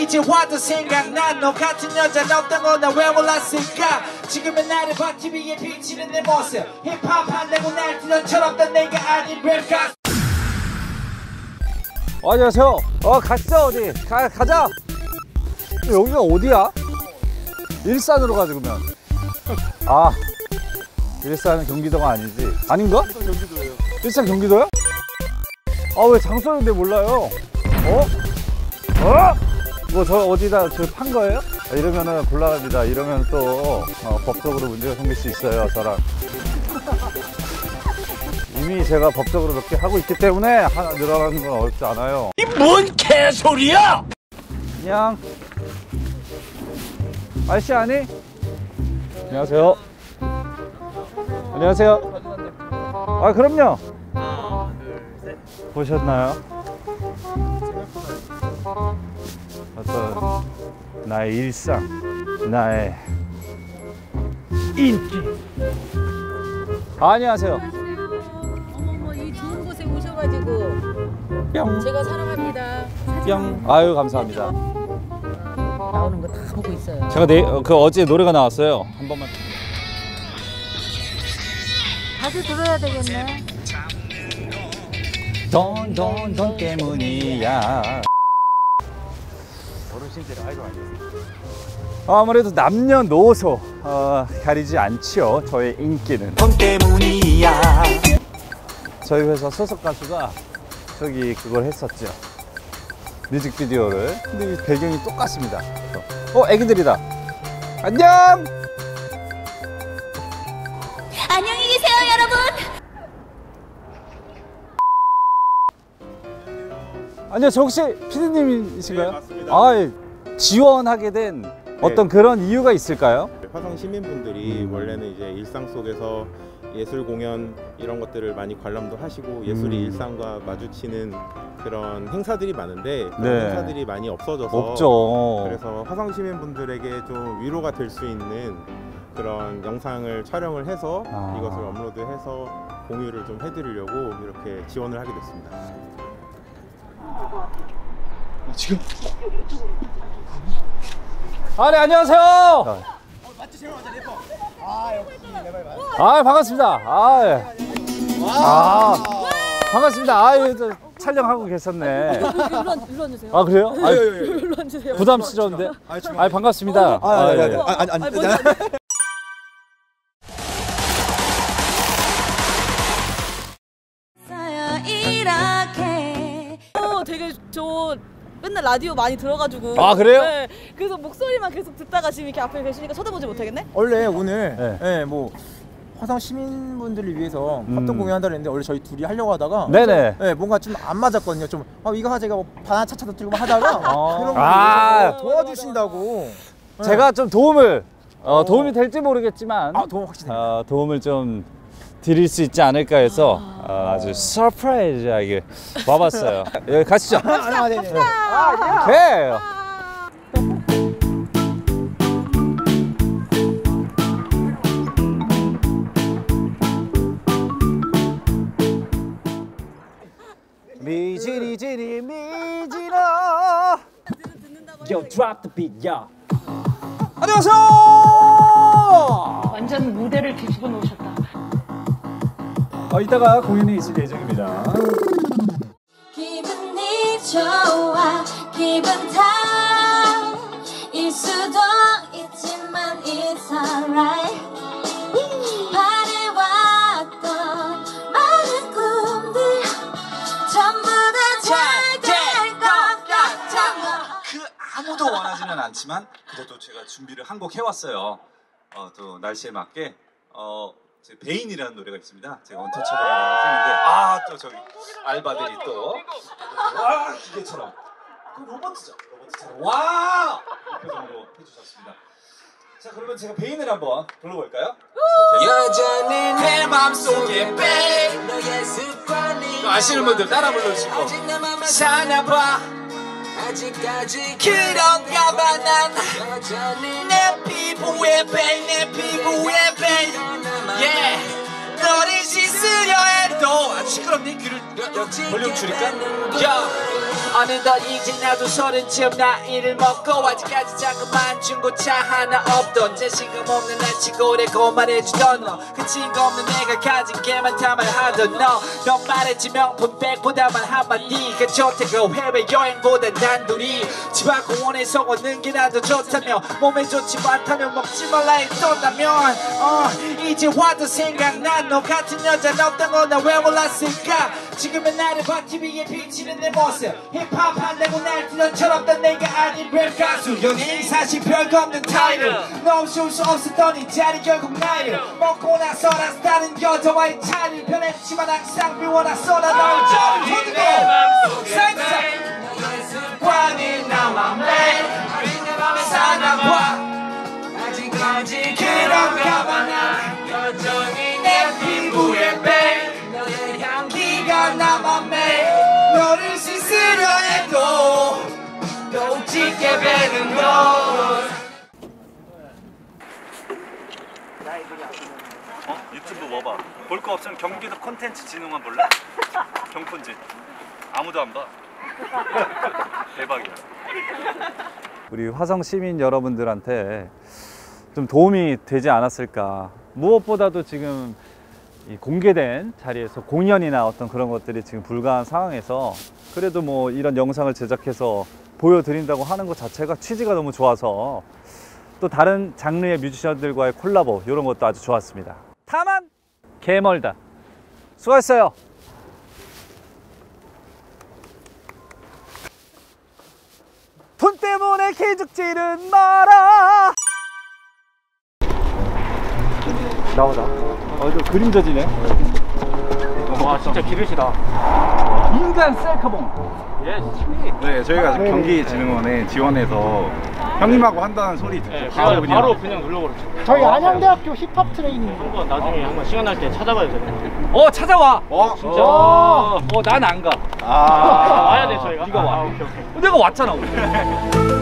이제 와도 생각나 너 같은 여자는 없다고 나 왜 몰랐을까. 지금은 나를 봐 TV에 비치는 내 모습 힙합 한다고 날 뛰어쳐럽던 내가 아닌 랩 가수. 안녕하세요. 갔어 어디? 가자. 여기가 어디야? 일산으로 가지 그러면. 아 일산은 경기도가 아니지. 아닌가? 일산 경기도예요. 일산 경기도요? 아 왜 장소인데 몰라요? 뭐 저 어디다 저 판 거예요? 이러면은 곤란합니다. 이러면 또 법적으로 문제가 생길 수 있어요. 저랑 이미 제가 법적으로 몇 개 하고 있기 때문에 하나 늘어나는 건 어렵지 않아요. 이 뭔 개소리야! 안녕. 아저씨 아니? 안녕하세요. 안녕하세요. 아 그럼요. 하나 둘 셋. 보셨나요? 어떤 나의 일상, 나의 인기. 안녕하세요. 어머머 이 좋은 곳에 오셔가지고 뿅. 제가 사랑합니다. 뿅. 아유 감사합니다. 나오는 거 다 보고 있어요. 제가 그 어제 노래가 나왔어요. 한 번만. 다시 들어야 되겠네. 돈 때문이야. 아무래도 남녀노소 가리지 않지요. 저의 인기는 돈 때문이야. 저희 회사 소속 가수가 저기 그걸 했었죠. 뮤직비디오를. 근데 이 배경이 똑같습니다. 애기들이다. 안녕. 안녕히 계세요 여러분. 안녕. 저 혹시 피디님이신가요? 네, 맞습니다. 지원하게 된 어떤 그런 이유가 있을까요? 화성 시민분들이 원래는 이제 일상 속에서 예술 공연 이런 것들을 많이 관람도 하시고 예술이 일상과 마주치는 그런 행사들이 많은데 그런 행사들이 많이 없어져서 없죠. 그래서 화성 시민분들에게 좀 위로가 될 수 있는 그런 영상을 촬영을 해서 이것을 업로드해서 공유를 좀 해드리려고 이렇게 지원을 하게 됐습니다. 지금? 아, 네, 안녕하세요. 맞추세요, 맞아, 래퍼. 아, 역시 레벨 맞아. 아, 반갑습니다. 아, 예. 반갑습니다. 아, 예, 촬영하고 계셨네. 일로 앉으세요. 아, 그래요? 아, 일로 앉으세요. 부담스러운데? 아, 반갑습니다. 아, 예, 예. 아니. 되게 저 맨날 라디오 많이 들어가지고. 아 그래요? 네. 그래서 목소리만 계속 듣다가 지금 이렇게 앞에 계시니까 쳐다보지 못하겠네? 원래 오늘 뭐 화성 시민분들을 위해서 합동 공연한다고 했는데 원래 저희 둘이 하려고 하다가 네네. 뭔가 좀 안 맞았거든요. 좀 이거 하자 이거 바나 차차도 들고 하다가 그런 거 도와주신다고 제가 좀 도움을 도움이 될지 모르겠지만 도움 확실히 도움을 좀 드릴 수 있지 않을까 해서 아주 서프라이즈하게 와봤어요. 여기 가시죠. 오케이. 미지리지리 미지라. Yo, drop the beat, yo. 안녕하세요. 완전 무대를 뒤집어 놓으셨다. 이따가 공연이 있을 예정입니다. 기분이 좋아 기분 탓일 수도 있지만 it's alright. 바래왔던 많은 꿈들 전부 다 잘 될 것 같아. 그 아무도 원하지는 않지만 그래도 제가 준비를 한 곡 해왔어요. 또 날씨에 맞게 베인이라는 노래가 있습니다. 제가 언터처블이라는 팬인데 또 저기 알바들이 또 기계처럼 그 로봇처럼 와! 이 표정으로 해주셨습니다. 자 그러면 제가 베인을 한번 불러볼까요? 여전히 내 맘속에 베인 너의 습관이 아시는 분들 따라 불러주시고 사나봐 아직까지 그런가 봐 난 여전히 내 피부에 베인 내 피부에 베인 예! 너를 씻으려 해도 시끄럽니? 귀를 볼륨 줄일까? 야! 어느덧 이제 나도 30쯤 나이를 먹고 아직까지 자그만 중고차 하나 없던 제 시금 없는 날 시골에고 말해주던 너 그 친구 없는 내가 가진 게 많다 말하던 넌 말했지 명품 백보다만 한마디가 좋다고 해외여행보단 단둘이 집 앞 공원에서 걷는 게 나도 좋다며 몸에 좋지 않다면 먹지 말라 했었다면 이제 와도 생각나 너 같은 여자는 없다고 나 왜 몰랐을까 지금의 나를 봐 TV에 비치는 내 모습 힙합 한다고 날 뛰던 철없던 내가 아닌 랩 가수 연예인 사실 별거 없는 타이틀 너 없이 올 수 없었던 이 자리 결국 나를 먹고 나서라서 다른 여자와의 차이를 변했지만 항상 미워나서 나 널 좀 보듬고 너의 습관이 나와 매일 어린 내 맘에 사나봐 아직까지 그런가 봐 난 여전히 내 피부에 베인 너의 향기가 남아 매일 너를 씻으려 해도 더욱 짙게 베는 걸 유튜브 뭐 봐? 볼 거 없으면 경기도 콘텐츠 진흥원 볼래? 경콘진 아무도 안 봐. 대박이야. 우리 화성 시민 여러분들한테 좀 도움이 되지 않았을까. 무엇보다도 지금 이 공개된 자리에서 공연이나 어떤 그런 것들이 지금 불가한 상황에서 그래도 뭐 이런 영상을 제작해서 보여드린다고 하는 것 자체가 취지가 너무 좋아서 또 다른 장르의 뮤지션들과의 콜라보 이런 것도 아주 좋았습니다. 다만 개멀다. 수고했어요. 돈 때문에 기죽지는 마라. 나오다. 저 그림자 지네. 와 진짜 기르시다. 인간 셀카봉. 예. 네 저희가 아, 경기진흥원에 지원해서 형님하고 한다는 소리 듣고 네, 바로 그냥 눌러버렸죠. 저희 안양대학교 힙합 트레이닝 한번 나중에 한번 시간 날 때 찾아봐도 되나요? 찾아와. 진짜. 난 안 가. 와야 돼 저희가. 네가 와. 오케이. 내가 왔잖아.